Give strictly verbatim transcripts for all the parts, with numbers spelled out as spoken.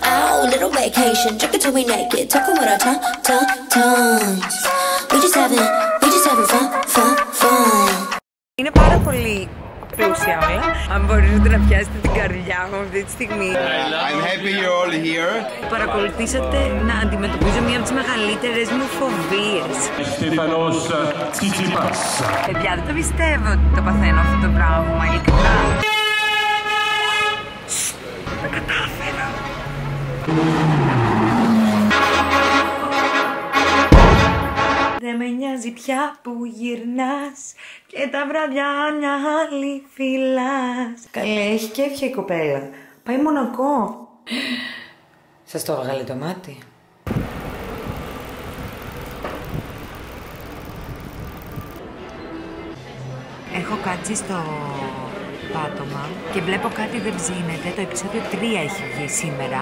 Oh, little vacation, drinking till we naked, talking with our tongue, tongue, tongues. We just having, we just having fun, fun, fun. Είναι πάρα πολύ πλούσια όλα. Αν μπορείτε να πιάσετε την καρδιά μου αυτή τη στιγμή. I'm happy you're all here. Παρακολουθήσατε να αντιμετωπίζω μία από τις μεγαλύτερες μου φοβίες. Στέφανος Τσιτσιπάς. Παιδιά, δεν το πιστεύω ότι το παθαίνω αυτό το πράγμα, ειλικρινά. Το κατάφερα. Δεν με νοιάζει πια που γυρνάς και τα βράδια μια άλλη φυλάς. Καλέ, έχει κέφια η κοπέλα. Πάει Μονακό. Σας το έβγαλε το μάτι. Έχω κάτσει στο πάτωμα και βλέπω Κάτι Δεν Ψήνεται. Το επεισόδιο τρία έχει βγει σήμερα,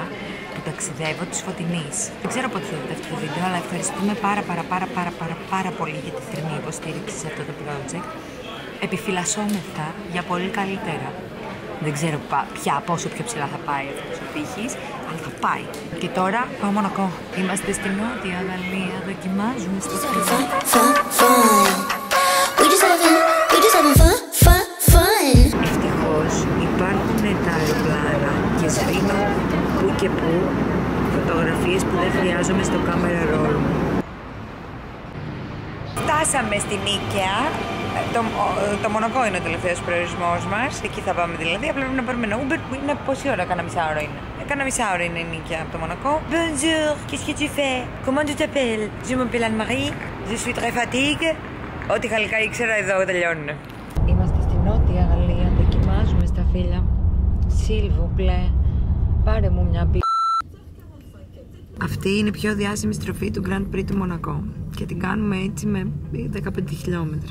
που ταξιδεύω τους Φωτεινείς. Δεν ξέρω πότε θα δείτε αυτό το βίντεο, αλλά ευχαριστούμε πάρα πάρα πάρα πάρα πάρα πάρα πολύ για τη θερμή υποστήριξη σε αυτό το project. Επιφυλασσόμεθα για πολύ καλύτερα. Δεν ξέρω πια πόσο πιο ψηλά θα πάει αυτός ο τείχης, αλλά θα πάει. Και τώρα πάω Μονακό. Είμαστε στην Νότια Γαλλία, δοκιμάζουμε στο σπίτι. Υπάρχουν τα αεροπλάνα και σβήνω που και που φωτογραφίες που δεν χρειάζομαι στο κάμερα ρόλ μου. Φτάσαμε στην Ίκαια. Το, το Μονακό είναι ο τελευταίος προορισμός μας. Εκεί θα πάμε δηλαδή. Απλά πρέπει να πάρουμε ένα Uber που είναι πόση ώρα, κάνα μισά ώρα είναι. Κάνα μισά ώρα είναι η Ίκαια από το Μονακό. Bonjour, qu'est-ce que tu fais? Comment tu t'appelles? Je m'appelle Anne-Marie. Je suis très fatiguée. Ό,τι γαλλικά ήξερα εδώ τελειώνουν. Είμαστε στην Νότια Γαλλία. Δοκιμάζουμε στα φίλια. Σίλβου, πλέ. Πάρε μου μια μπι. Αυτή είναι η πιο διάσημη στροφή του Grand Prix του Μονακό. Και την κάνουμε έτσι με δεκαπέντε χιλιόμετρα.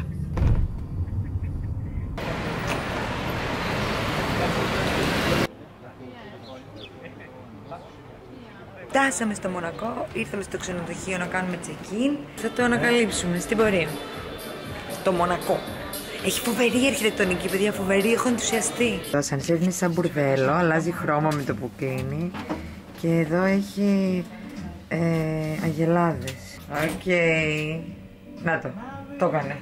Φτάσαμε στο Μονακό. Ήρθαμε στο ξενοδοχείο να κάνουμε check-in. Θα το ανακαλύψουμε στην πορεία. Το Μονακό. Έχει φοβερή αρχιτεκτονική, παιδιά, φοβερή, έχω ενθουσιαστεί. Το ασανσέρ είναι σαν μπουρδέλο, αλλάζει χρώμα με το που κλείνει. Και εδώ έχει ε, αγελάδες. Οκ. Okay. Να το, το έκανε.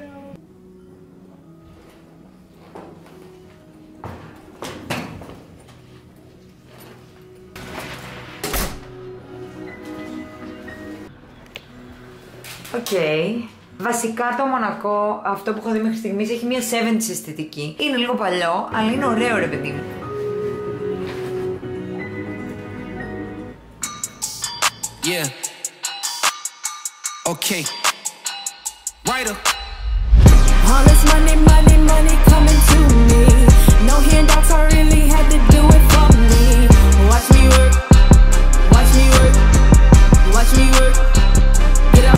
Οκ. Okay. Βασικά το Μονακό, αυτό που έχω δει μέχρι στιγμής, έχει μια εβδομήντα αισθητική. Είναι λίγο παλιό, αλλά είναι ωραίο ρε παιδί μου. Yeah. Okay. Right up. All this money, money, money coming to me. No handouts, I really had to do it for me. Watch me work. Watch me work. Watch me work.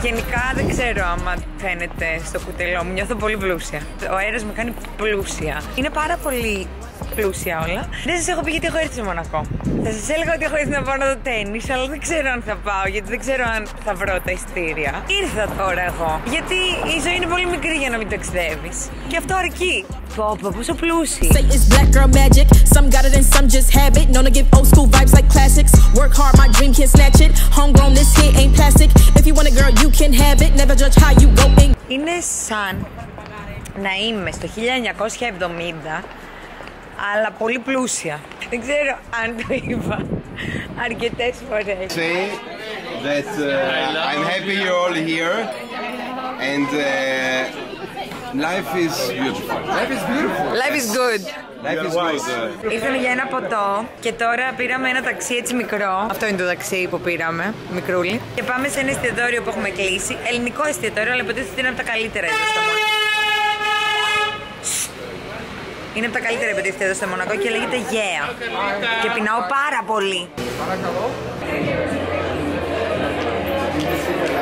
Γενικά δεν ξέρω άμα φαίνεται στο κουτελό μου, νιώθω πολύ πλούσια. Ο αέρας με κάνει πλούσια. Είναι πάρα πολύ πλούσια όλα. Δεν σας έχω πει γιατί έχω έρθει στο Μονακό. Θα σας έλεγα ότι έχω έρθει να πάω να το τένις, αλλά δεν ξέρω αν θα πάω, γιατί δεν ξέρω αν θα βρω τα ειστήρια. Ήρθα τώρα εγώ, γιατί η ζωή είναι πολύ μικρή για να μην ταξιδεύεις. Και αυτό αρκεί. Πω πω, πόσο πλούσιοι. Είναι σαν να είμαι στο χίλια εννιακόσια εβδομήντα, αλλά πολύ πλούσια. Δεν ξέρω αν το είπα αρκετές φορές. Say that uh, I'm happy you're all here and uh, life is beautiful. Life is beautiful. Life is good. Life is good. Ήρθαμε για ένα ποτό και τώρα πήραμε ένα ταξί έτσι μικρό. Αυτό είναι το ταξί που πήραμε, μικρούλι. Και πάμε σε ένα εστιατόριο που έχουμε κλείσει. Ελληνικό εστιατόριο, αλλά υποτίθεται είναι από τα καλύτερα εδώ στο Μονακό. Είναι από τα καλύτερα επιτίθεται εδώ στο Μονακό και λέγεται Γέα. Yeah. Και πεινάω πάρα πολύ. Παρακαλώ.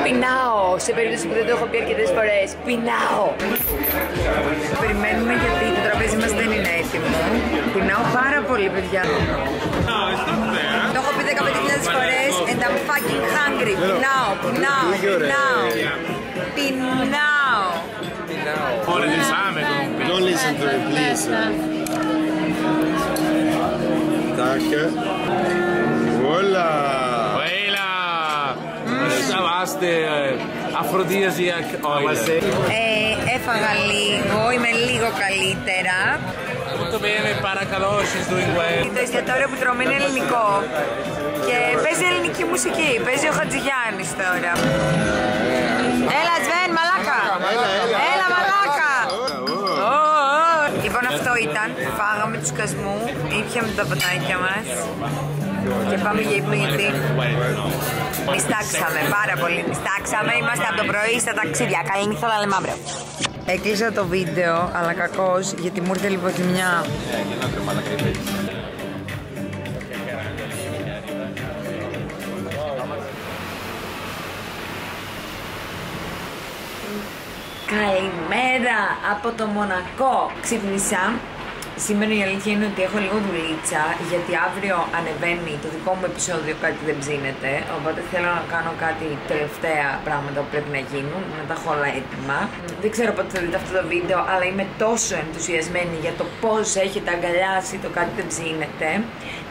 Πεινάω, σε περίπτωση που δεν το έχω πει αρκετές φορές. Πεινάω. Περιμένουμε γιατί το τραπέζι μας δεν είναι έτοιμο. Πεινάω πάρα πολύ, παιδιά. Το έχω πει δεκαπέντε χιλιάδες φορές and I'm fucking hungry. Πεινάω, πεινάω, πεινάω. Πεινάω. Don't listen to it, please. Danke. Hola. Hola. Είμαστε αφροδίαζιακ όλοι. Έφαγα λίγο, είμαι λίγο καλύτερα. Το πήραμε παρακαλώ, she's doing well. Το εστιατόριο που τρώμε είναι ελληνικό και παίζει ελληνική μουσική, παίζει ο Χατζηγιάννης τώρα. Έλα Σβέν, μαλάκα! Έλα μαλάκα! Λοιπόν, αυτό ήταν, φάγαμε τους κασμού, ήπιαμε τα ποτάκια μας και πάμε για υπνίδι. Νιστάξαμε πάρα πολύ, νιστάξαμε, είμαστε από το πρωί στα ταξίδια, καλή νύχτα να λέμε αύριο. Έκλεισα το βίντεο, αλλά κακώς, γιατί μου ήρθε λιποθυμιά. Καλημέρα από το Μονακό. Ξύπνησα. Σήμερα η αλήθεια είναι ότι έχω λίγο δουλίτσα, γιατί αύριο ανεβαίνει το δικό μου επεισόδιο Κάτι Δεν Ψήνεται. Οπότε θέλω να κάνω κάτι τελευταία πράγματα που πρέπει να γίνουν, να τα έχω όλα έτοιμα. Δεν ξέρω πότε θα δείτε αυτό το βίντεο, αλλά είμαι τόσο ενθουσιασμένη για το πώς έχετε αγκαλιάσει το Κάτι Δεν Ψήνεται.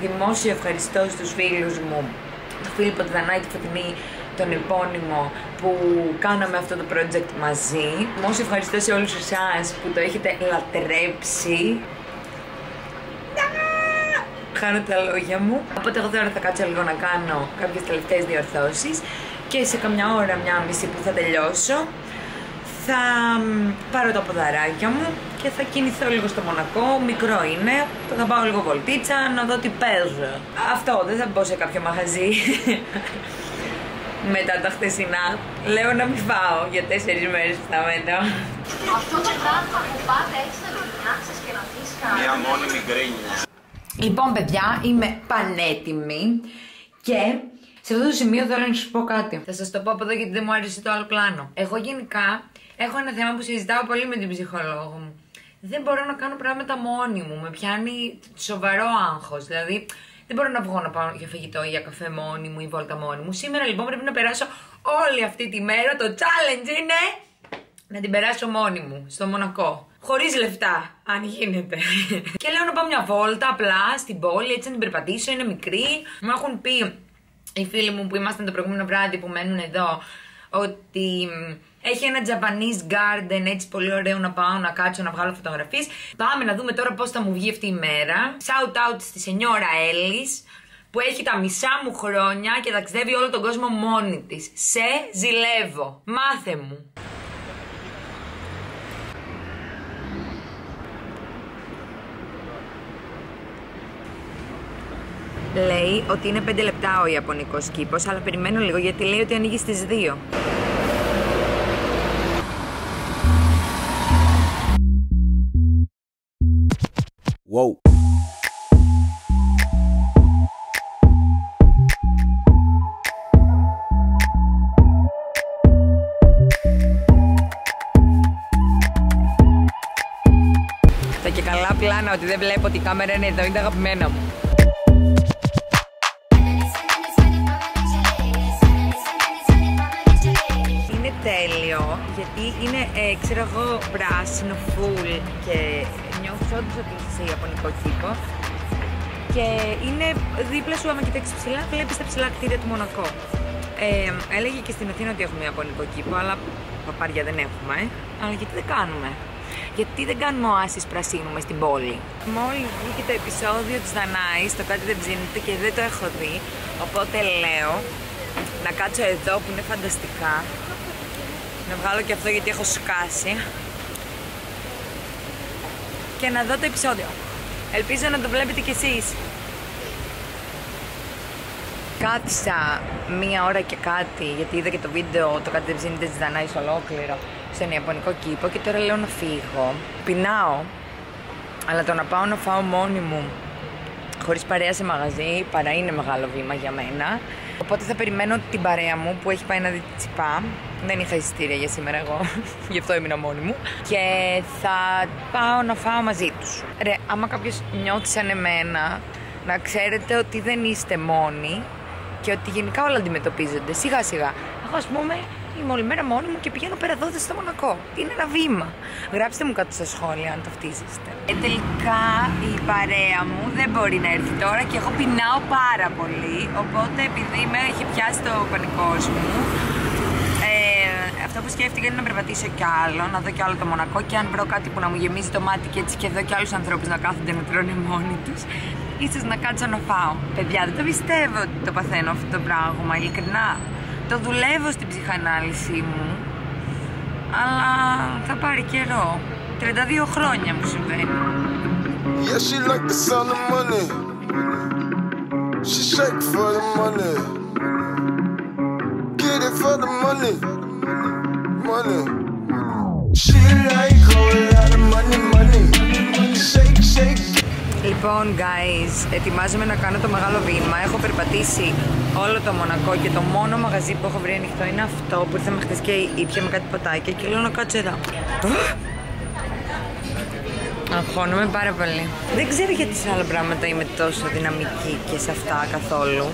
Δημόσιο ευχαριστώ στους φίλους μου, τον Φίλιππο Τιδανάκη, τον επώνυμο που κάναμε αυτό το project μαζί. Δημόσιο ευχαριστώ σε όλους εσάς που το έχετε λατρέψει. Χάνω τα λόγια μου. Οπότε εγώ τώρα θα κάτσω λίγο να κάνω κάποιες τελευταίες διορθώσεις και σε καμιά ώρα, μια μισή που θα τελειώσω, θα πάρω τα ποδαράκια μου και θα κινηθώ λίγο στο Μονακό. Μικρό είναι, θα πάω λίγο βολτίτσα να δω τι παίζω. Αυτό, δεν θα μπω σε κάποιο μαχαζί μετά τα χτεσινά. Λέω να μην πάω για τέσσερις μέρες που θα μένω. Αυτό το πράγμα που πάτε έχεις να γκρινιάξεις και να πεις κάτι. Μια μόνιμη γκρίνια. Λοιπόν, παιδιά, είμαι πανέτοιμη και σε αυτό το σημείο θέλω να σας πω κάτι. Θα σας το πω από εδώ γιατί δεν μου άρεσε το άλλο πλάνο. Εγώ γενικά έχω ένα θέμα που συζητάω πολύ με την ψυχολόγο μου. Δεν μπορώ να κάνω πράγματα μόνη μου. Με πιάνει σοβαρό άγχος. Δηλαδή, δεν μπορώ να βγω να πάω για φαγητό ή για καφέ μόνη μου ή βόλτα μόνη μου. Σήμερα λοιπόν πρέπει να περάσω όλη αυτή τη μέρα. Το challenge είναι να την περάσω μόνη μου στο Μονακό. Χωρίς λεφτά, αν γίνεται. Και λέω να πάω μια βόλτα απλά στην πόλη, έτσι να την περπατήσω, είναι μικρή. Μου έχουν πει οι φίλοι μου που ήμασταν το προηγούμενο βράδυ που μένουν εδώ, ότι έχει ένα Japanese garden έτσι πολύ ωραίο να πάω να κάτσω να βγάλω φωτογραφίες. Πάμε να δούμε τώρα πώς θα μου βγει αυτή η μέρα. Shout out στη Σενιόρα Έλλης, που έχει τα μισά μου χρόνια και ταξιδεύει όλο τον κόσμο μόνη της. Σε ζηλεύω. Μάθε μου. Λέει ότι είναι πέντε λεπτά ο Ιαπωνικός κήπος, αλλά περιμένω λίγο γιατί λέει ότι ανοίγει στις δύο. Wow. Τα και καλά πλάνα ότι δεν βλέπω ότι η κάμερα είναι εδώ, είναι τα αγαπημένα μου. Τέλειο, γιατί είναι, ε, ξέρω εγώ, πράσινο, φουλ και νιώθω όντως ότι είσαι σε Ιαπωνικό κήπο. Και είναι δίπλα σου, άμα κοιτάξεις ψηλά, βλέπεις τα ψηλά κτίρια του Μονακό. Ε, έλεγε και στην Αθήνα ότι έχουμε Ιαπωνικό κήπο, αλλά παπάρια δεν έχουμε. Ε. Αλλά γιατί δεν κάνουμε. Γιατί δεν κάνουμε οάσεις πρασίνου μες στην πόλη. Μόλις βγήκε το επεισόδιο της Δανάης, το Κάτι Δεν Ψήνεται και δεν το έχω δει. Οπότε λέω να κάτσω εδώ που είναι φανταστικά. Να βγάλω και αυτό γιατί έχω σκάσει. Και να δω το επεισόδιο. Ελπίζω να το βλέπετε κι εσείς. Κάτισα μία ώρα και κάτι, γιατί είδα και το βίντεο το Κάτι Δεν Ψήνεται της Δανάης ολόκληρο στον Ιαπωνικό κήπο και τώρα λέω να φύγω. Πεινάω, αλλά το να πάω να φάω μόνη μου χωρίς παρέα σε μαγαζί, παρά είναι μεγάλο βήμα για μένα. Οπότε θα περιμένω την παρέα μου που έχει πάει να δει Τσιτσιπά. Δεν είχα εισιτήρια για σήμερα εγώ, γι' αυτό έμεινα μόνη μου. Και θα πάω να φάω μαζί τους. Ρε, άμα κάποιος νιώθει σαν εμένα, να ξέρετε ότι δεν είστε μόνοι και ότι γενικά όλα αντιμετωπίζονται σιγά σιγά. Εγώ, ας πούμε, Είμαι όλη μέρα μόνη μου και πηγαίνω πέρα δώδες στο Μονακό. Είναι ένα βήμα. Γράψτε μου κάτω στα σχόλια αν ταυτίζεστε. Ε, τελικά η παρέα μου δεν μπορεί να έρθει τώρα και εγώ πεινάω πάρα πολύ. Οπότε επειδή με έχει πιάσει το πανικός μου, ε, αυτό που σκέφτηκα είναι να περπατήσω κι άλλο, να δω κι άλλο το Μονακό και αν βρω κάτι που να μου γεμίζει το μάτι και έτσι και δω κι άλλους ανθρώπους να κάθονται να τρώνε μόνοι τους. Ίσως να κάτσω να φάω. Παιδιά, δεν το πιστεύω ότι το παθαίνω αυτό το πράγμα, ειλικρινά. Το δουλεύω στην ψυχανάλυση μου, αλλά θα πάρει καιρό. τριάντα δύο χρόνια μου συμβαίνει. Yeah, she like the sound of money. She shake for the money. Get it for the money. Money. She like whole lot of money, money. Shake, shake. Λοιπόν, guys, ετοιμάζομαι να κάνω το μεγάλο βήμα. Έχω περπατήσει όλο το Μονακό και το μόνο μαγαζί που έχω βρει ανοιχτό είναι αυτό που ήρθαμε χθες και ήπια με κάτι ποτάκια και λέω να κάτσω εδώ. Αγχώνομαι πάρα πολύ. Δεν ξέρω γιατί σε άλλα πράγματα είμαι τόσο δυναμική και σε αυτά καθόλου.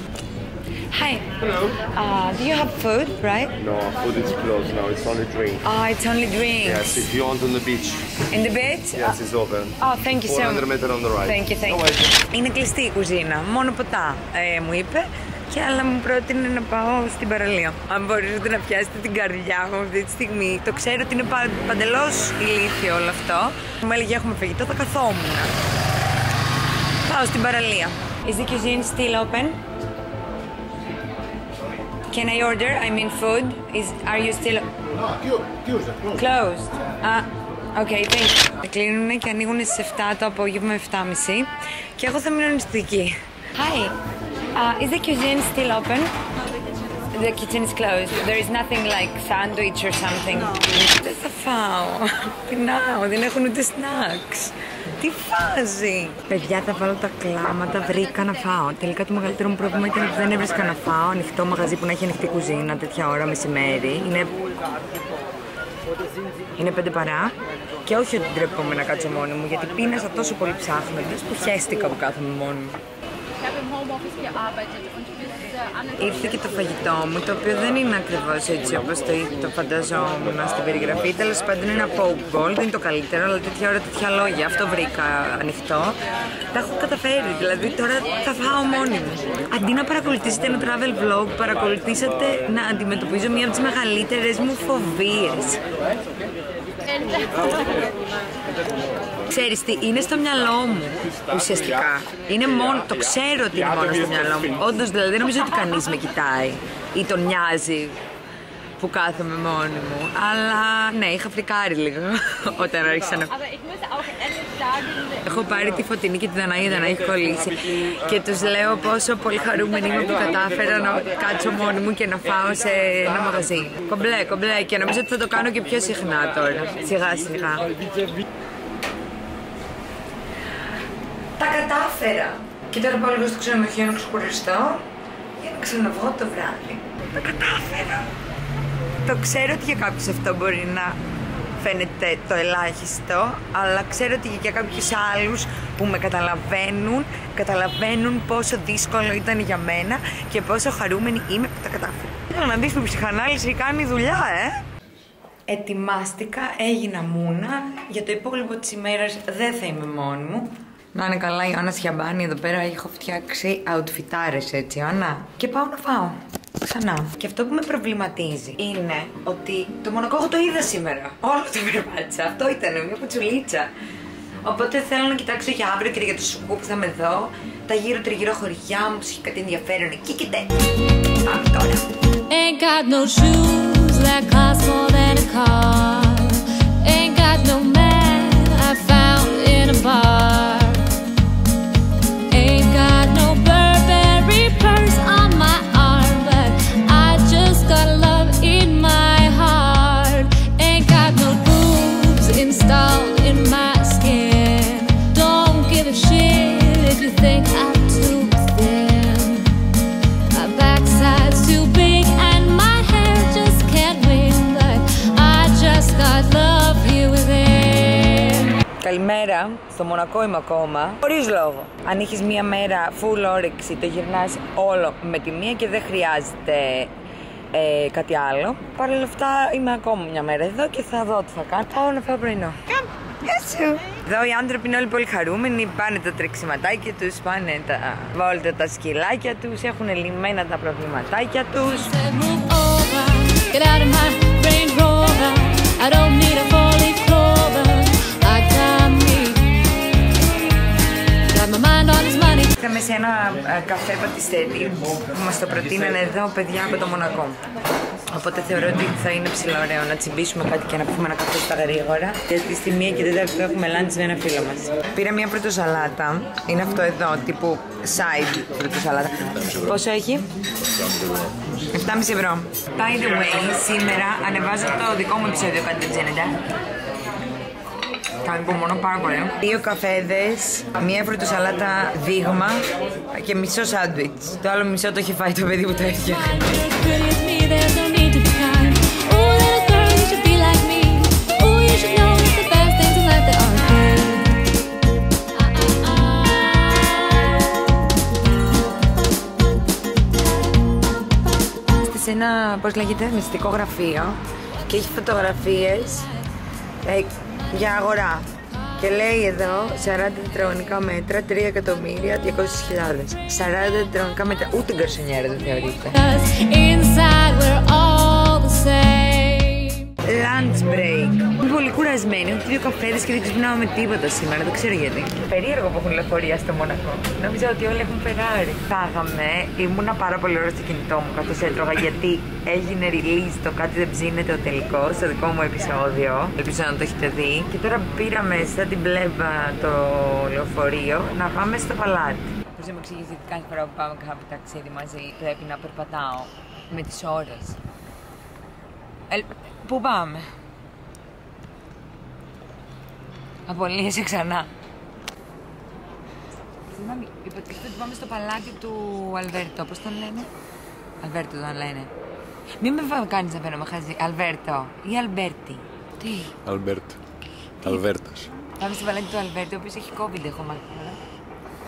Hi. Hello. Uh, do you have food, right? No, food is closed now. It's only drink. Ah, oh, it's only drinks. Yes, if you want on the beach. In the beach? Yes, uh, it's open. Oh, thank you so much. four hundred meters on the right. Thank you, thank you. No, είναι κλειστή η κουζίνα. Μόνο ποτά, ε, μου είπε. Και άλλα μου πρότεινε να πάω στην παραλία. Αν μπορείτε να πιάσετε την καρδιά μου αυτή τη στιγμή. Το ξέρω ότι είναι παν, παντελώς ηλίθιο όλο αυτό. Μου έλεγε έχουμε φαγητό, θα καθόμουν. Πάω στην παραλία. Is the cuisine still open? Can I order? I mean food. Is, are you still... No, Tuesday, closed. Closed. Ah, okay, thank you. Κλείνουν και ανοίγουν στις εφτά το απόγευμα, εφτά και μισή. Και εγώ θα μείνω νηστική. Hi. Uh, is the cuisine still open? No, the kitchen is closed. The kitchen is closed. There is nothing like sandwich or something. No. Δεν θα φάω. Πεινάω, δεν έχουν ούτε snacks. Τι φάζει. Παιδιά, θα βάλω τα κλάματα, βρήκα να φάω. Τελικά το μεγαλύτερο μου πρόβλημα ήταν ότι δεν έβρισκα να φάω. Ανοιχτό μαγαζί που να έχει ανοιχτή κουζίνα τέτοια ώρα μεσημέρι. Είναι... Είναι πέντε παρά και όχι ότι ντρέπομαι να κάτσω μόνη μου, γιατί πίνασα τόσο πολύ ψάχνοντας που χαίστηκα που κάθομαι μόνη μου. Ήρθε και το φαγητό μου, το οποίο δεν είναι ακριβώς έτσι όπως το, το φανταζόμουν στην περιγραφή. Τέλος πάντων είναι ένα poke bowl, δεν είναι το καλύτερο, αλλά τέτοια ώρα τέτοια λόγια. Αυτό βρήκα ανοιχτό. Τα έχω καταφέρει, δηλαδή τώρα θα φάω μόνη μου. Αντί να παρακολουθήσετε ένα travel vlog, παρακολουθήσατε να αντιμετωπίζω μία από τις μεγαλύτερες μου φοβίες. Ξέρεις τι, είναι στο μυαλό μου ουσιαστικά. Είναι μόνο, το ξέρω ότι είναι μόνο στο μυαλό μου. Όντως, δηλαδή δεν νομίζω ότι κανείς με κοιτάει ή τον νοιάζει που κάθομαι μόνη μου. Αλλά ναι, είχα φρικάρει λίγο όταν άρχισα να... Έχω πάρει τη Φωτεινή και τη Δαναίδα να έχει κολλήσει και τους λέω πόσο πολύ χαρούμενη είμαι που κατάφερα να κάτσω μόνη μου και να φάω σε ένα μαγαζί. Κομπλέ, κομπλέ, και νομίζω ότι θα το κάνω και πιο συχνά τώρα. Σιγά σιγά. Τα κατάφερα! Και τώρα πάω λίγο στο ξενοδοχείο να ξεκουραστώ για να ξαναβγώ το βράδυ. Τα κατάφερα! Το ξέρω ότι για κάποιους αυτό μπορεί να φαίνεται το ελάχιστο, αλλά ξέρω ότι για κάποιους άλλους που με καταλαβαίνουν, καταλαβαίνουν πόσο δύσκολο ήταν για μένα και πόσο χαρούμενη είμαι που τα κατάφερα. Θέλω να δεις που η ψυχανάλυση κάνει δουλειά, ε! Ετοιμάστηκα, έγινα μούνα. Για το υπόλοιπο της ημέρας δεν θα είμαι μόνη μου. Να είναι καλά, η Ιωάννα Σιαμπάνη εδώ πέρα. Έχω φτιάξει αουτφιτάρες έτσι, Ιωάννα. Και πάω να φάω. Ξανά. Και αυτό που με προβληματίζει είναι ότι το Μονακό εγώ το είδα σήμερα. Όλο το περπάτησα. Αυτό ήταν μια κουτσουλίτσα. Οπότε θέλω να κοιτάξω για αύριο και για το σουκού που θα με δω. Τα γύρω-τριγύρω χωριά μου, έχει κάτι ενδιαφέρον εκεί και τέτοιο. Πάμε τώρα. Ain't got no shoes that cost more than a car. Ain't got no man I found in a bar. Καλημέρα, στο Μονακό είμαι ακόμα, χωρίς λόγο. Αν έχεις μία μέρα full όρεξη, το γυρνάς όλο με τη μία και δεν χρειάζεται ε, κάτι άλλο. Παρ' όλα αυτά είμαι ακόμα μια μέρα εδώ και θα δω τι θα κάνω. Πάω να φάω πρωινό. Γεια σου! Εδώ οι άνθρωποι είναι όλοι πολύ χαρούμενοι, πάνε τα τρεξιματάκια τους, πάνε τα βόλτα, τα σκυλάκια τους, έχουν λυμμένα τα προβληματάκια τους. Είχαμε σε ένα καφέ πατιστέρι που μας το προτείνανε εδώ παιδιά από το Μονακό. Οπότε θεωρώ ότι θα είναι ψηλό ωραίο να τσιμπήσουμε κάτι και να πούμε ένα καφέ στα γρήγορα. Γιατί στη μία και τέταρτη που έχουμε lunch με ένα φίλο μας. Πήρα μία πρωτοσαλάτα. Είναι αυτό εδώ, τύπου side πρωτοσαλάτα. Πόσο έχει? επτά και μισό ευρώ. By the way, σήμερα ανεβάζω το δικό μου επεισόδιο Κάτι Δεν Ψήνεται. Κάτι που μόνο πάρα πολύ. Δύο καφέδες, μία φρουτοσαλάτα δείγμα και μισό σάντουιτς. Το άλλο μισό το έχει φάει το παιδί που το έφτιαχνε. Είμαστε σε ένα, πώς λέγεται, μυστικό γραφείο και έχει φωτογραφίες για αγορά. Και λέει εδώ σαράντα τετραγωνικά μέτρα, τρία εκατομμύρια διακόσιες χιλιάδες. σαράντα τετραγωνικά μέτρα, ούτε γκαρσονιέρα δεν θεωρείται. Lunch break. Είμαι πολύ κουρασμένη, έχω δύο καφέδες και δεν ξυπνάω με τίποτα σήμερα, δεν ξέρω γιατί. Περίεργο που έχουν λεωφορεία στο Μονακό. Νόμιζα ότι όλοι έχουν Ferrari. Φάγαμε, ήμουνα πάρα πολύ ώρα στο κινητό μου καθώς έτρωγα γιατί έγινε release το Κάτι Δεν Ψήνεται, το τελικό, στο δικό μου επεισόδιο. Ελπίζω να το έχετε δει. Και τώρα πήραμε σαν την πλέβα το λεωφορείο να πάμε στο παλάτι. Πώς να μου εξηγήσει ότι κάθε φορά που πάμε κάποιο ταξίδι μαζί πρέπει να περπατάω με τις ώρες. Ελ... Πού πάμε? Απολύεσαι ξανά. Συγγνώμη, υποτίθεται ότι πάμε στο παλάτι του Αλβέρτο. Πώς τον λένε? Αλβέρτο τον λένε. Μην με κάνεις να παίρνω χαζί. Αλβέρτο ή Αλμπέρτη. Τι? Αλμπέρτ. Αλβέρτας. Πάμε στο παλάτι του Αλβέρτο, ο οποίος έχει COVID, έχω μάθει.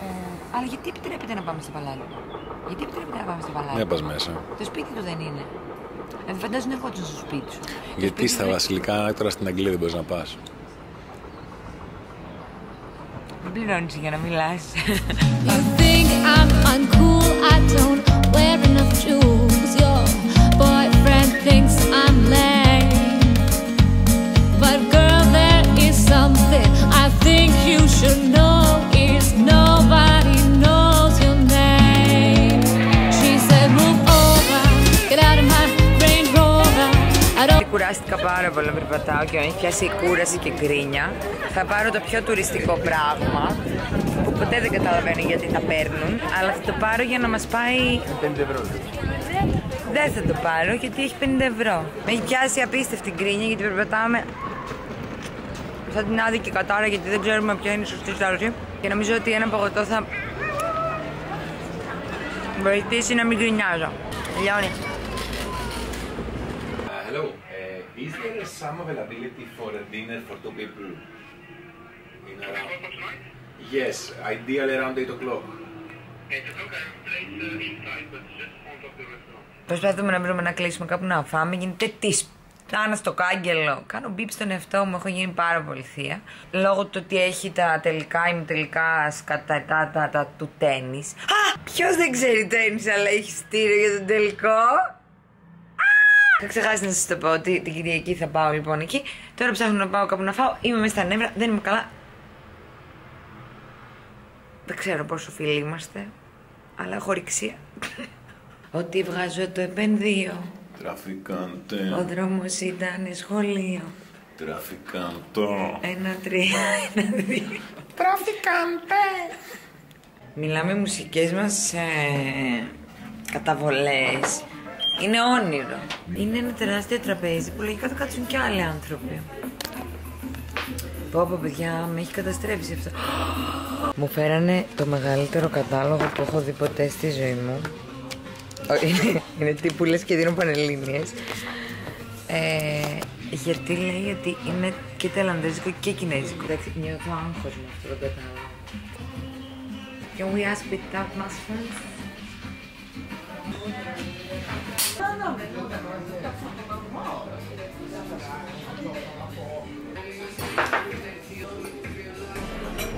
Ε, αλλά γιατί επιτρέπεται να πάμε στο παλάτι? Γιατί επιτρέπεται να πάμε στο παλάτι? Δεν πας μέσα. Το σπίτι του δεν είναι. Δηλαδή φαντάζομαι εγώ τους στο σπίτι σου. Γιατί στα βασιλικά τώρα στην Αγγλία δεν μπορείς να πας? Δεν πληρώνεις για να μιλάς. Κουράστηκα πάρα πολύ να περπατάω και έχει πιάσει κούραση και γκρίνια. Θα πάρω το πιο τουριστικό πράγμα που ποτέ δεν καταλαβαίνω γιατί τα παίρνουν, αλλά θα το πάρω για να μας πάει... πενήντα ευρώ. Δεν θα το πάρω γιατί έχει πενήντα ευρώ. Με έχει πιάσει απίστευτη γκρίνια γιατί περπατάμε σαν την άδικη κατάρα γιατί δεν ξέρουμε ποια είναι η σωστή σταυρωσή. Και νομίζω ότι ένα παγωτό θα βοηθήσει να μην γκρινιάζω. Λιώνει. Is there some availability for a dinner for two people? In around... Yes, ideally around eight o'clock. eight o'clock I have placed inside, but just out of the restaurant. Προσπαθούμε να βρούμε να κλείσουμε κάπου να φάμε, γίνεται τις πλάνα στο κάγκελο. Κάνω μπιπ στον εαυτό μου, έχω γίνει πάρα πολύ θεία. Λόγω του ότι έχει τα τελικά, ημιτελικά σκατατάτα του τένις. Α! Ποιος δεν ξέρει τένις αλλά έχει στήριο για τον τελικό? Θα ξεχάσει να σας το πω ότι την Κυριακή θα πάω λοιπόν εκεί. Τώρα ψάχνω να πάω κάπου να φάω. Είμαι μέσα στα νεύρα, δεν είμαι καλά. Δεν ξέρω πόσο φίλοι είμαστε, αλλά έχω ορυξία. Ότι βγάζω το επενδύο. Τραφικάντε. Ο δρόμος ήταν σχολείο. Τραφικάντο. Ένα τρία, ένα δύο. Τραφικάντε. Μιλάμε οι μουσικές μας ε, καταβολές. Είναι όνειρο. Είναι ένα τεράστιο τραπέζι που λογικά θα κάτσουν κι άλλοι άνθρωποι. Πω πω παιδιά, με έχει καταστρέψει αυτό. Μου φέρανε το μεγαλύτερο κατάλογο που έχω δει ποτέ στη ζωή μου. Είναι, είναι τύπου λες και δίνουν πανελλήνιες. Ε, γιατί λέει ότι είναι και ταϊλανδέζικο και κινέζικο. Εντάξει, νιώθω άγχος με αυτό το κατάλογο. Can we ask with that much first? No, no, no.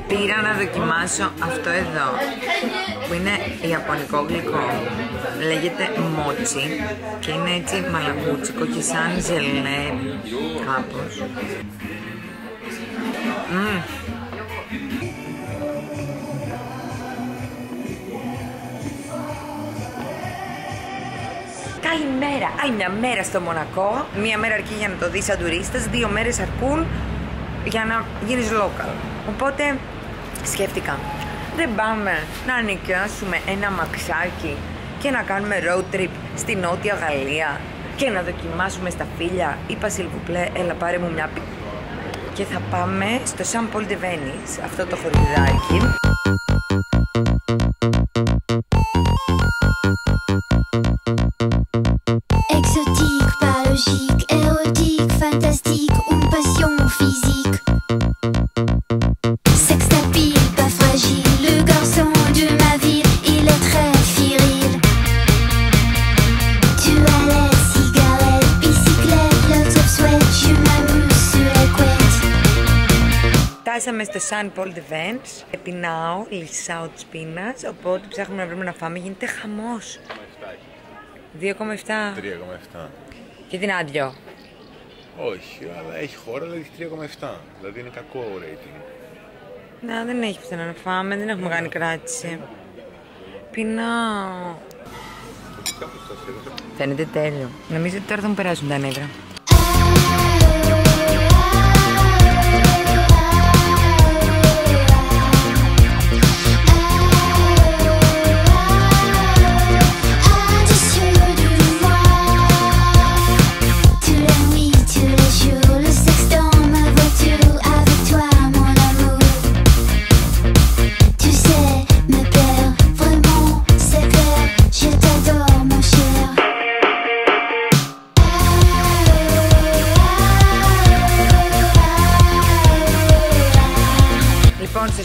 Πήρα να δοκιμάσω αυτό εδώ, που είναι ιαπωνικό γλυκό. Λέγεται μότσι και είναι έτσι μαλακούτσικο και σαν ζελέ κάπως. Mm. Καλημέρα, άλλη μια μέρα στο Μονακό. Μία μέρα αρκεί για να το δεις σαν τουρίστας, δύο μέρες αρκούν για να γίνεις local. Οπότε σκέφτηκα, δεν πάμε να νοικιάσουμε ένα μαξάκι και να κάνουμε road trip στη Νότια Γαλλία και να δοκιμάσουμε στα φίλια? Είπα Σιλβουπλέ, έλα πάρε μου μια πι... Και θα πάμε στο Σαν Πολ ντε Βένις, αυτό το χορδιδάκι. Φτάσαμε στο Sun Pold Events. Επινάω, λυσάω της πείνας, οπότε ψάχνουμε να βρούμε να φάμε. Γίνεται χαμός. δύο κόμμα επτά. τρία κόμμα επτά. Και την άντιο. Όχι, αλλά έχει χώρα, αλλά έχει τρία κόμμα επτά. Δηλαδή είναι κακό rating. Να, δεν έχει πουθενά να φάμε, δεν έχουμε κάνει κράτηση. Πεινάω. Φαίνεται τέλειο. Νομίζω ότι τώρα θα μου περάσουν τα νεύρα.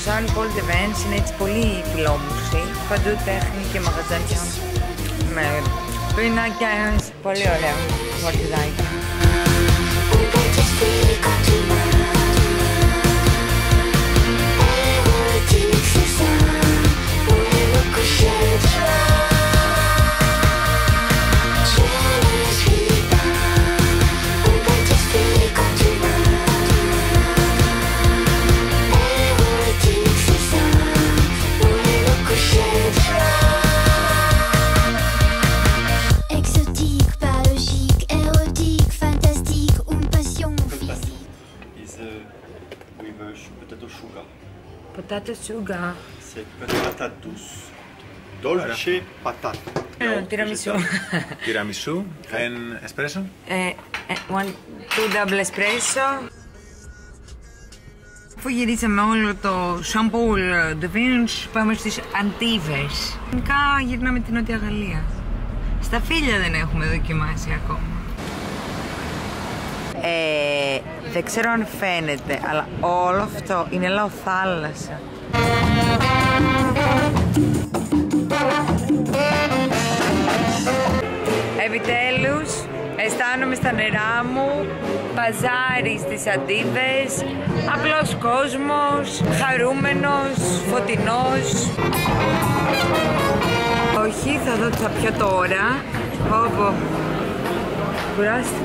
Σαν Πολ ντε Βένις είναι έτσι πολύ φιλόμουρφη, παντού τέχνη και μαγαζάκια με πινάκια, πολύ ωραίο χορτιδάκι. Πατάτα σούγκα. Σε πατάτα ντους. Dolce πατάτα. Τυραμισού. Τυραμισού. Ένα εσπρέσο. Two double espresso. Αφού γυρίσαμε όλο το Saint Paul de Vence, πάμε στις Αντίβες. Γενικά γυρνάμε την Νότια Γαλλία. Στα φίλια δεν έχουμε δοκιμάσει ακόμα. Ε, δεν ξέρω αν φαίνεται, αλλά όλο αυτό είναι λαοθάλασσα. Επιτέλους, αισθάνομαι στα νερά μου, παζάρι στις Αντίβες, απλός κόσμος, χαρούμενος, φωτεινός. Όχι, θα δω τι θα πιω τώρα. Πόπο, κουράστηκα.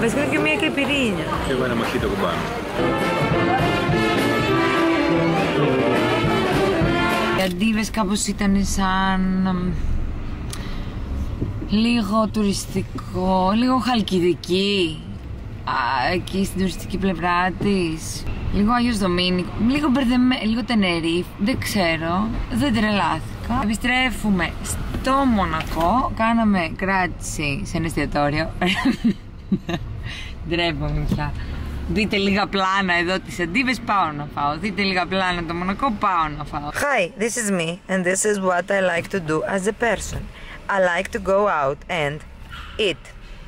Βασικά και μία κρυπηρίνια. Και εγώ ένα μαχίτο κουμπάνω. Οι Αντίβες κάπως ήταν σαν λίγο τουριστικό, λίγο χαλκιδική. Α, εκεί στην τουριστική πλευρά της. Λίγο Άγιος Δομήνικος, λίγο μπερδεμένο, λίγο Τενερίφ, δεν ξέρω, δεν τρελάθηκα. Επιστρέφουμε στο Μονακό, κάναμε κράτηση σε ένα εστιατόριο. Ντρέπομαι πια. Δείτε λίγα πλάνα εδώ τις Αντίβες, πάω να φάω. Δείτε λίγα πλάνα το Μονακό, πάω να φάω. Hi, this is me and this is what I like to do as a person. I like to go out and eat,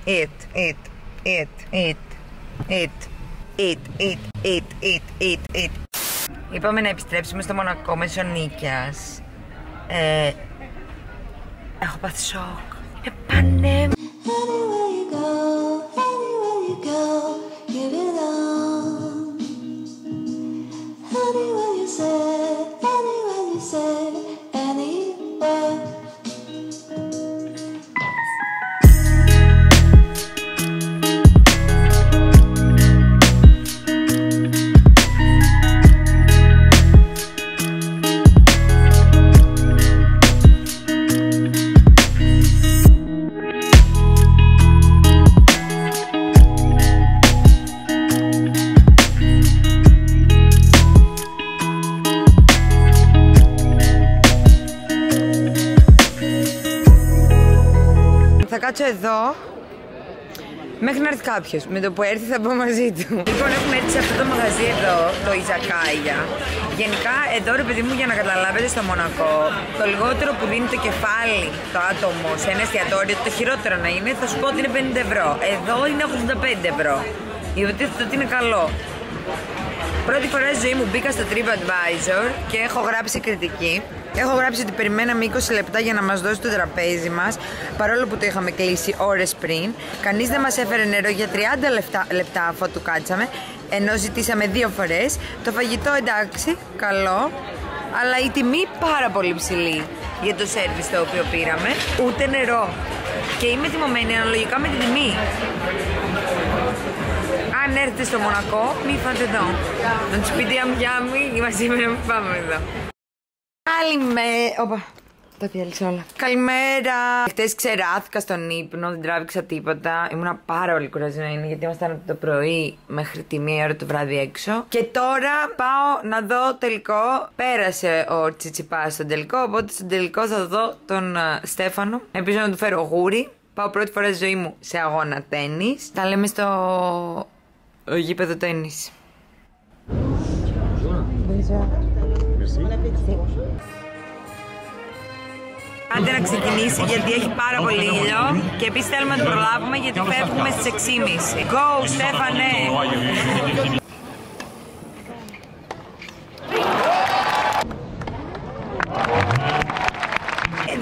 eat, eat, eat, eat, eat, eat, eat, eat, eat, eat, eat. Είπαμε να επιστρέψουμε στο Μονακό μέσω νίκιας. Ε, έχω πάθει σοκ. Επανέμ... Give it all. Honey, will you say? κάτσω εδώ μέχρι να έρθει κάποιος. Με το που έρθει θα πάω μαζί του. Λοιπόν, έχουμε έρθει σε αυτό το μαγαζί εδώ, το Izakaya. Γενικά, εδώ ρε παιδί μου, για να καταλάβετε, στο Μονακό, το λιγότερο που δίνει το κεφάλι το άτομο σε ένα εστιατόριο, το χειρότερο να είναι, θα σου πω ότι είναι πενήντα ευρώ. Εδώ είναι ογδόντα πέντε ευρώ. Υποτίθεται ότι είναι καλό. Πρώτη φορά στη ζωή μου μπήκα στο TripAdvisor και έχω γράψει κριτική. Έχω γράψει ότι περιμέναμε είκοσι λεπτά για να μας δώσει το τραπέζι μας, παρόλο που το είχαμε κλείσει ώρες πριν. Κανείς δεν μας έφερε νερό για τριάντα λεπτά αφού του κάτσαμε, ενώ ζητήσαμε δύο φορές. Το φαγητό εντάξει, καλό, αλλά η τιμή πάρα πολύ ψηλή για το σέρβις το οποίο πήραμε. Ούτε νερό. Και είμαι τιμωμένη αναλογικά με την τιμή. Αν έρθετε στο Μονακό, μη φάτε εδώ. Να τους πείτε αμ-γιάμι, είμαστε σήμερα που πάμε εδώ. Καλημέρα. Όπα, τα διάλυσα όλα. Καλημέρα. Χτες ξεράθηκα στον ύπνο, δεν τράβηξα τίποτα. Ήμουνα πάρα πολύ κουρασμένη γιατί ήμασταν από το πρωί μέχρι τη μία ώρα το βράδυ έξω. Και τώρα πάω να δω τελικό. Πέρασε ο Τσιτσιπάς στον τελικό, οπότε στον τελικό θα δω τον uh, Στέφανο. Ελπίζω να του φέρω γούρι. Πάω πρώτη φορά στη ζωή μου σε αγώνα τέννις. Τα λέμε στο γήπεδο τέννις. Άντε να ξεκινήσει γιατί έχει πάρα πολύ ήλιο και επίσης θέλουμε να το προλάβουμε γιατί φεύγουμε στις έξι και μισή. Go Στέφανε!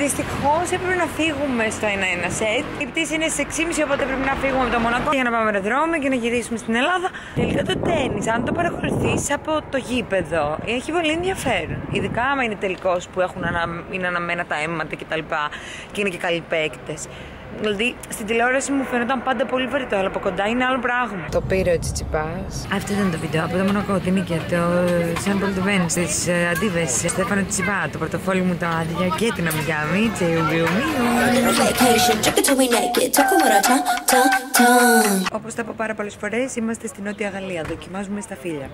Δυστυχώς έπρεπε να φύγουμε στο ένα ένα σετ. Η πτήση είναι στις έξι και μισή, οπότε πρέπει να φύγουμε από το Μονακό για να πάμε αεροδρόμιο και να γυρίσουμε στην Ελλάδα. Τελικά το τένις, αν το παρακολουθείς από το γήπεδο, έχει πολύ ενδιαφέρον. Ειδικά άμα είναι τελικός που έχουν ανα... είναι αναμένα τα αίματα κτλ. Και είναι και καλοί παίκτες. Δηλαδή στην τηλεόραση μου φαίνονταν πάντα πολύ βαρυτό, αλλά από κοντά είναι άλλο πράγμα. Το πήρε ο Τσιτσιπάς. Αυτό ήταν το βίντεο από το Μονακό, την νίκη, το sample του Βένου, τις αντίβες, Στέφανο Τσιτσιπά, το πορτοφόλι μου, τα άδεια και την αμυγιάμι, τσιουμπιουμίου. Όπως τα είπα πάρα πολλές φορές, είμαστε στη Νότια Γαλλία, δοκιμάζουμε στα φίλια.